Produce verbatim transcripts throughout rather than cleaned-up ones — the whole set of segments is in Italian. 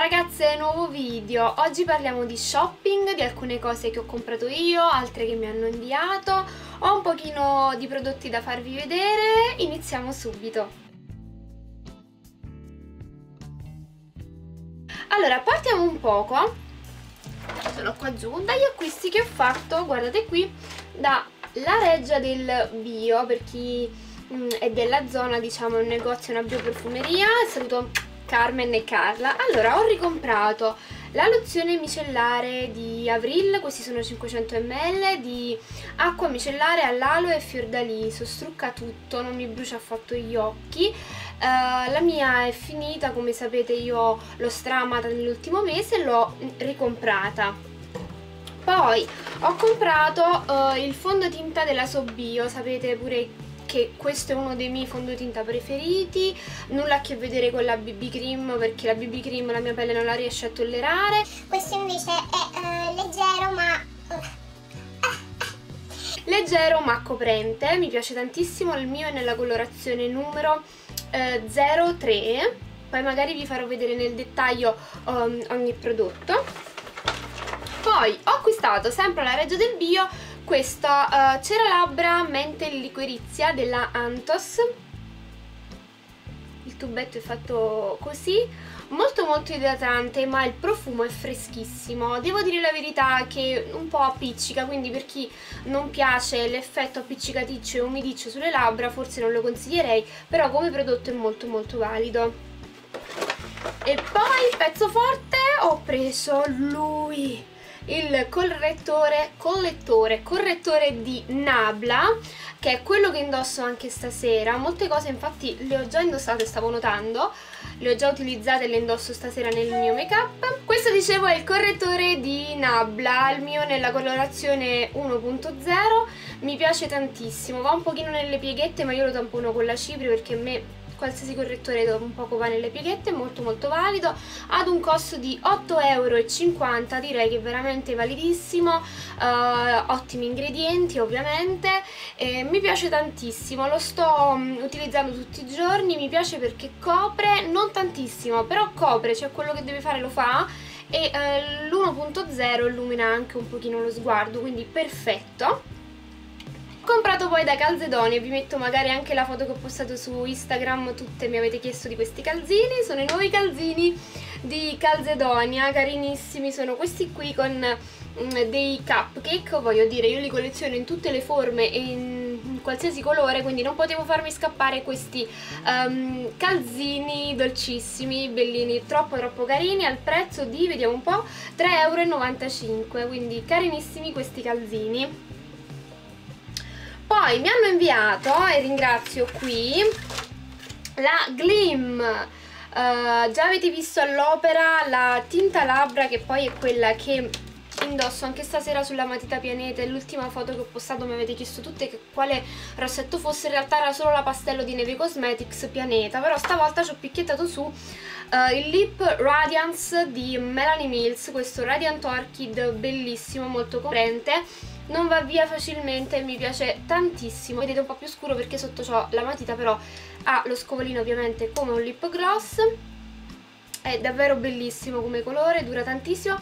ragazze, nuovo video. Oggi parliamo di shopping, di alcune cose che ho comprato io, altre che mi hanno inviato. Ho un pochino di prodotti da farvi vedere, iniziamo subito. Allora, partiamo un poco, sono qua giù, dagli acquisti che ho fatto, guardate qui, da La Reggia del Bio, per chi mh, è della zona, diciamo, è un negozio, una bioperfumeria. Saluto Carmen e Carla. Allora, ho ricomprato la lozione micellare di Avril, questi sono cinquecento millilitri, di acqua micellare all'aloe e fiordaliso, strucca tutto, non mi brucia affatto gli occhi. Uh, la mia è finita, come sapete io l'ho stramata nell'ultimo mese e l'ho ricomprata. Poi ho comprato uh, il fondotinta della So Bio, sapete pure che questo è uno dei miei fondotinta preferiti, nulla a che vedere con la B B cream perché la B B cream la mia pelle non la riesce a tollerare. Questo invece è uh, leggero ma... leggero ma coprente, mi piace tantissimo, il mio è nella colorazione numero eh, zero tre, poi magari vi farò vedere nel dettaglio um, ogni prodotto. Poi ho acquistato sempre alla Reggia del Bio questa uh, cera labbra mente liquirizia della Antos, il tubetto è fatto così, molto molto idratante, ma il profumo è freschissimo, devo dire la verità che un po' appiccica, quindi per chi non piace l'effetto appiccicaticcio e umidiccio sulle labbra forse non lo consiglierei, però come prodotto è molto molto valido. E poi il pezzo forte, ho preso lui, il correttore, collettore, correttore di Nabla, che è quello che indosso anche stasera. Molte cose infatti le ho già indossate, stavo notando, le ho già utilizzate e le indosso stasera nel mio make up. Questo, dicevo, è il correttore di Nabla, il mio nella colorazione uno punto zero, mi piace tantissimo, va un pochino nelle pieghette ma io lo tampono con la cipria perché a me qualsiasi correttore dopo un poco va nelle pieghette, molto molto valido, ad un costo di otto e cinquanta euro, direi che è veramente validissimo, uh, ottimi ingredienti ovviamente, e mi piace tantissimo, lo sto utilizzando tutti i giorni, mi piace perché copre, non tantissimo, però copre, cioè quello che deve fare lo fa, e uh, l'uno punto zero illumina anche un pochino lo sguardo, quindi perfetto. Comprato poi da Calzedonia, vi metto magari anche la foto che ho postato su Instagram, tutte mi avete chiesto di questi calzini, sono i nuovi calzini di Calzedonia, carinissimi, sono questi qui con um, dei cupcake, voglio dire io li colleziono in tutte le forme e in, in qualsiasi colore, quindi non potevo farmi scappare questi um, calzini dolcissimi, bellini, troppo troppo carini, al prezzo di, vediamo un po', tre e novantacinque euro, quindi carinissimi questi calzini. Poi mi hanno inviato, e ringrazio qui, la Gleam, uh, già avete visto all'opera la tinta labbra che poi è quella che indosso anche stasera sulla matita pianeta, l'ultima foto che ho postato mi avete chiesto tutte che quale rossetto fosse, in realtà era solo la pastello di Neve Cosmetics pianeta, però stavolta ci ho picchiettato su uh, il Lip Radiance di Melanie Mills, questo Radiant Orchid bellissimo, molto coprente, non va via facilmente, mi piace tantissimo, vedete un po' più scuro perché sotto c'ho la matita, però ha lo scovolino ovviamente come un lip gloss, è davvero bellissimo come colore, dura tantissimo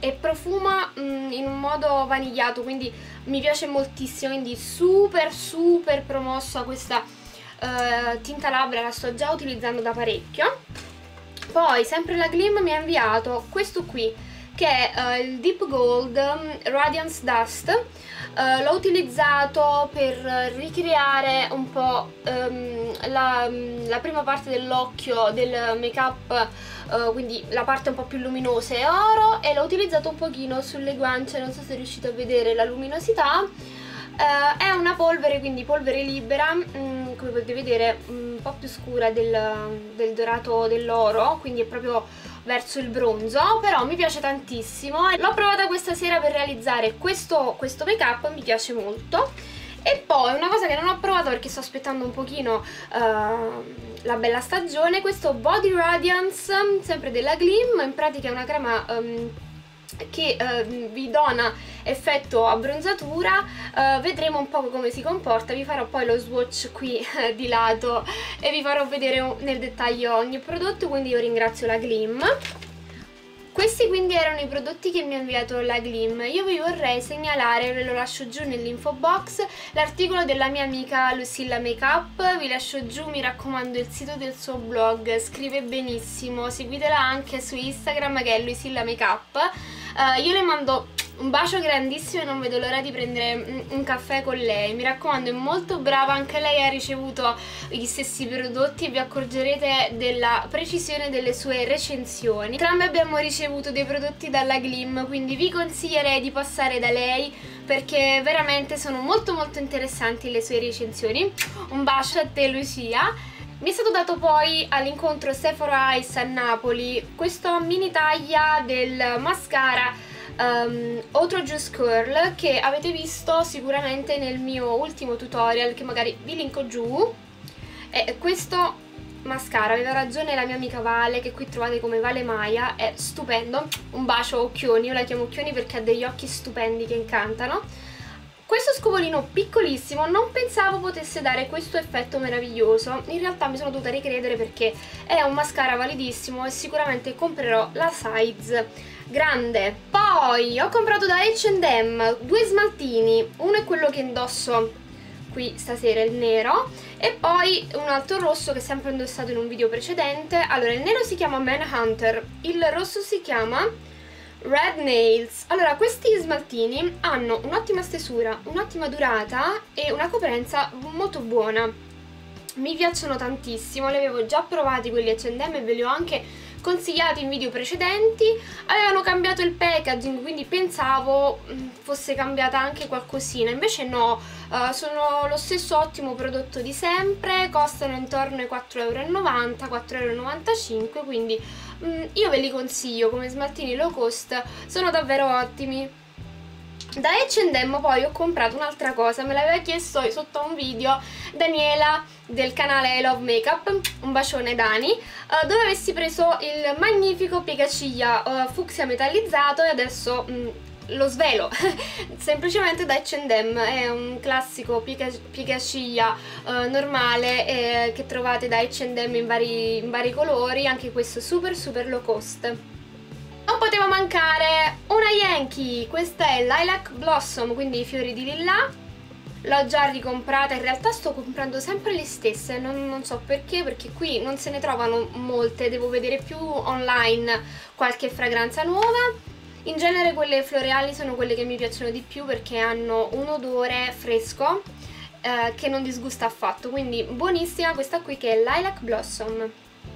e profuma mh, in un modo vanigliato, quindi mi piace moltissimo, quindi super super promossa questa uh, tinta labbra, la sto già utilizzando da parecchio. Poi sempre la Gleam mi ha inviato questo qui che è uh, il Deep Gold Radiance Dust, uh, l'ho utilizzato per ricreare un po' um, la, la prima parte dell'occhio del make up, uh, quindi la parte un po' più luminosa è oro, e l'ho utilizzato un pochino sulle guance, non so se riuscite a vedere la luminosità, uh, è una polvere, quindi polvere libera, um, come potete vedere um, un po' più scura del, del dorato dell'oro, quindi è proprio verso il bronzo, però mi piace tantissimo, l'ho provata questa sera per realizzare questo, questo make up, mi piace molto. E poi una cosa che non ho provato perché sto aspettando un pochino uh, la bella stagione, questo Body Radiance sempre della Gleam, in pratica è una crema um, che uh, vi dona effetto abbronzatura, uh, vedremo un po' come si comporta, vi farò poi lo swatch qui di lato e vi farò vedere nel dettaglio ogni prodotto, quindi io ringrazio la Gleam. Questi quindi erano i prodotti che mi ha inviato la Gleam. Io vi vorrei segnalare, ve lo lascio giù nell'info box, l'articolo della mia amica Lucilla Makeup, vi lascio giù, mi raccomando, il sito del suo blog, scrive benissimo, seguitela anche su Instagram che è Lucilla Makeup. Uh, io le mando un bacio grandissimo e non vedo l'ora di prendere un caffè con lei, mi raccomando, è molto brava, anche lei ha ricevuto gli stessi prodotti e vi accorgerete della precisione delle sue recensioni. Entrambe abbiamo ricevuto dei prodotti dalla Gleam, quindi vi consiglierei di passare da lei perché veramente sono molto molto interessanti le sue recensioni. Un bacio a te, Lucia. Mi è stato dato poi all'incontro Sephora Ice a Napoli questo mini taglia del mascara Um, Outro Juice Curl che avete visto sicuramente nel mio ultimo tutorial che magari vi linko giù. E questo mascara, aveva ragione la mia amica Vale, che qui trovate come Vale Maya, è stupendo, un bacio occhioni, io la chiamo occhioni perché ha degli occhi stupendi che incantano. Questo scovolino piccolissimo, non pensavo potesse dare questo effetto meraviglioso, in realtà mi sono dovuta ricredere perché è un mascara validissimo e sicuramente comprerò la size grande. Poi ho comprato da acca e emme due smaltini, uno è quello che indosso qui stasera, il nero, e poi un altro rosso che ho sempre indossato in un video precedente. Allora, il nero si chiama Manhunter, il rosso si chiama Red Nails. Allora, questi smaltini hanno un'ottima stesura, un'ottima durata e una coprenza molto buona, mi piacciono tantissimo, li avevo già provati quelli acca e emme e ve li ho anche consigliati in video precedenti. Avevano cambiato il packaging, quindi pensavo fosse cambiata anche qualcosina, invece no, uh, sono lo stesso ottimo prodotto di sempre, costano intorno ai quattro e novanta euro, quattro e novantacinque euro, quindi io ve li consiglio come smaltini low cost, sono davvero ottimi. Da acca e emme poi ho comprato un'altra cosa, me l'aveva chiesto sotto un video Daniela del canale Love Makeup, un bacione Dani, uh, dove avessi preso il magnifico piegaciglia uh, fucsia metallizzato e adesso mh, lo svelo semplicemente da acca e emme, è un classico piegaciglia uh, normale eh, che trovate da acca e emme in vari, in vari colori, anche questo super super low cost. Non poteva mancare una Yankee, questa è Lilac Blossom, quindi i fiori di lilla, l'ho già ricomprata, in realtà sto comprando sempre le stesse, non, non so perché, perché qui non se ne trovano molte, devo vedere più online qualche fragranza nuova. In genere quelle floreali sono quelle che mi piacciono di più perché hanno un odore fresco eh, che non disgusta affatto, quindi buonissima questa qui che è Lilac Blossom.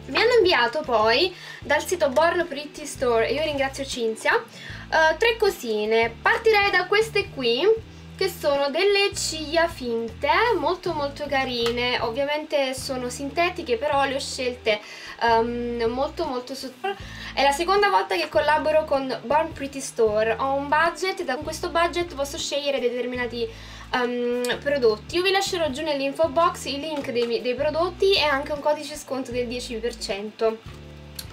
Mi hanno inviato poi dal sito Born Pretty Store, io ringrazio Cinzia, eh, tre cosine. Partirei da queste qui che sono delle ciglia finte molto molto carine, ovviamente sono sintetiche però le ho scelte um, molto molto sottili. È la seconda volta che collaboro con Born Pretty Store, ho un budget e da questo budget posso scegliere determinati um, prodotti. Io vi lascerò giù nell'info box i link dei, dei prodotti e anche un codice sconto del dieci per cento.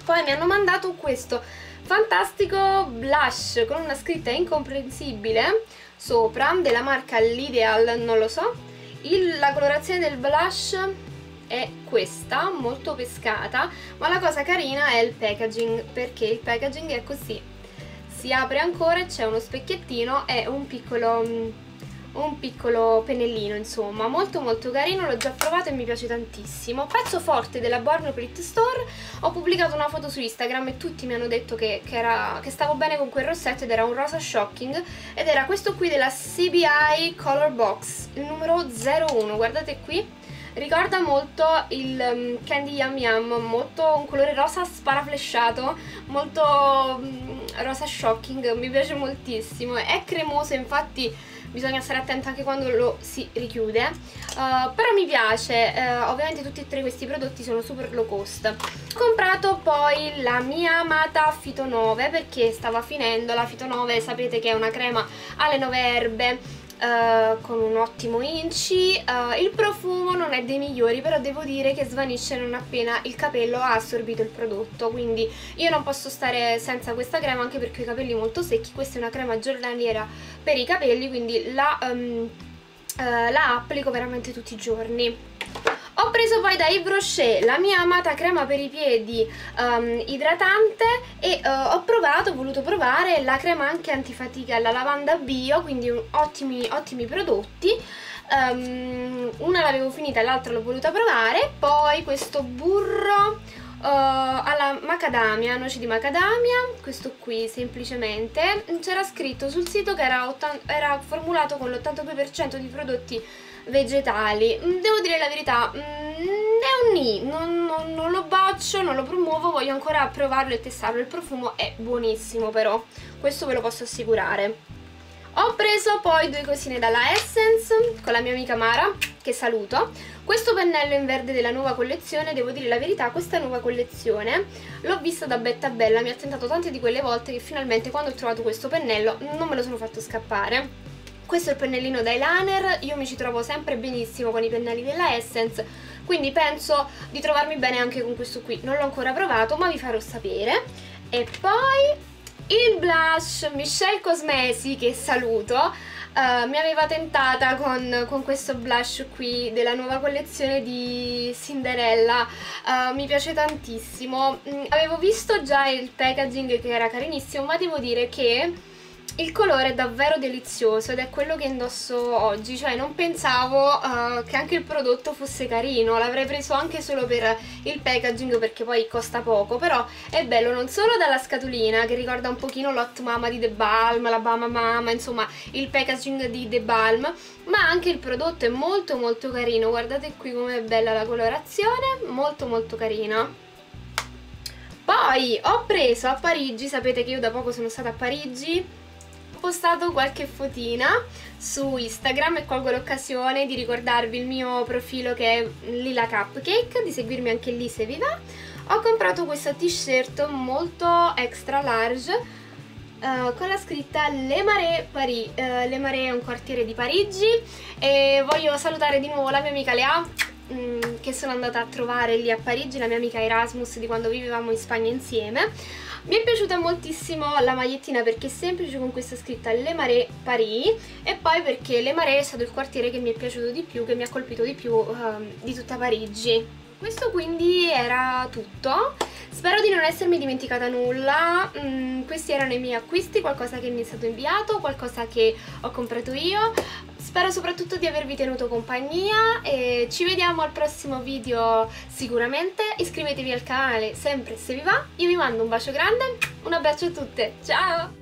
Poi mi hanno mandato questo fantastico blush con una scritta incomprensibile sopra della marca Lideal, non lo so. Il, la colorazione del blush è questa, molto pescata, ma la cosa carina è il packaging, perché il packaging è così, si apre ancora, c'è uno specchiettino e un piccolo, un piccolo pennellino, insomma molto molto carino, l'ho già provato e mi piace tantissimo. Pezzo forte della Born Pretty Store, ho pubblicato una foto su Instagram e tutti mi hanno detto che, che, era, che stavo bene con quel rossetto ed era un rosa shocking, ed era questo qui della C B I Color Box, il numero zero uno, guardate qui. Ricorda molto il Candy Yum Yum, molto un colore rosa sparaflesciato, molto rosa shocking, mi piace moltissimo, è cremoso, infatti bisogna stare attenti anche quando lo si richiude, uh, però mi piace. Uh, ovviamente tutti e tre questi prodotti sono super low cost. Ho comprato poi la mia amata Fito nove perché stava finendo la Fito nove, sapete che è una crema alle nove erbe, Uh, con un ottimo inci, uh, il profumo non è dei migliori però devo dire che svanisce non appena il capello ha assorbito il prodotto, quindi io non posso stare senza questa crema anche perché ho i capelli molto secchi. Questa è una crema giornaliera per i capelli, quindi la, um, uh, la applico veramente tutti i giorni. Ho preso poi da Yves Rocher la mia amata crema per i piedi um, idratante e uh, ho provato, ho voluto provare la crema anche antifatica alla lavanda bio, quindi un, ottimi, ottimi prodotti. Um, una l'avevo finita e l'altra l'ho voluta provare. Poi questo burro uh, alla macadamia, noci di macadamia, questo qui semplicemente. C'era scritto sul sito che era, era formulato con l'ottantadue per cento di prodotti vegetali. Devo dire la verità, mh, è un ni, non, non, non lo boccio, non lo promuovo, voglio ancora provarlo e testarlo. Il profumo è buonissimo però, questo ve lo posso assicurare. Ho preso poi due cosine dalla Essence con la mia amica Mara, che saluto. Questo pennello in verde della nuova collezione, devo dire la verità, questa nuova collezione l'ho vista da Bettabella, mi ha tentato tante di quelle volte che finalmente quando ho trovato questo pennello non me lo sono fatto scappare. Questo è il pennellino da eyeliner, io mi ci trovo sempre benissimo con i pennelli della Essence, quindi penso di trovarmi bene anche con questo qui. Non l'ho ancora provato ma vi farò sapere. E poi il blush Michelle Cosmesi, che saluto, uh, mi aveva tentata con, con questo blush qui della nuova collezione di Cinderella, uh, mi piace tantissimo. Mm, avevo visto già il packaging che era carinissimo, ma devo dire che il colore è davvero delizioso ed è quello che indosso oggi, cioè non pensavo uh, che anche il prodotto fosse carino, l'avrei preso anche solo per il packaging perché poi costa poco, però è bello non solo dalla scatolina che ricorda un pochino l'Hot Mama di The Balm, la Bama Mama, insomma il packaging di The Balm, ma anche il prodotto è molto molto carino, guardate qui com'è bella la colorazione, molto molto carina. Poi ho preso a Parigi, sapete che io da poco sono stata a Parigi, ho postato qualche fotina su Instagram e colgo l'occasione di ricordarvi il mio profilo che è Lila Cupcake, di seguirmi anche lì se vi va. Ho comprato questo t-shirt molto extra large uh, con la scritta Le Marais Paris, uh, Le Marais è un quartiere di Parigi, e voglio salutare di nuovo la mia amica Lea mh, che sono andata a trovare lì a Parigi, la mia amica Erasmus di quando vivevamo in Spagna insieme. Mi è piaciuta moltissimo la magliettina perché è semplice con questa scritta Le Marais Paris, e poi perché Le Marais è stato il quartiere che mi è piaciuto di più, che mi ha colpito di più um, di tutta Parigi. Questo quindi era tutto, spero di non essermi dimenticata nulla. Mm, questi erano i miei acquisti, qualcosa che mi è stato inviato, qualcosa che ho comprato io. Spero soprattutto di avervi tenuto compagnia e ci vediamo al prossimo video sicuramente. Iscrivetevi al canale sempre se vi va, io vi mando un bacio grande, un abbraccio a tutte, ciao!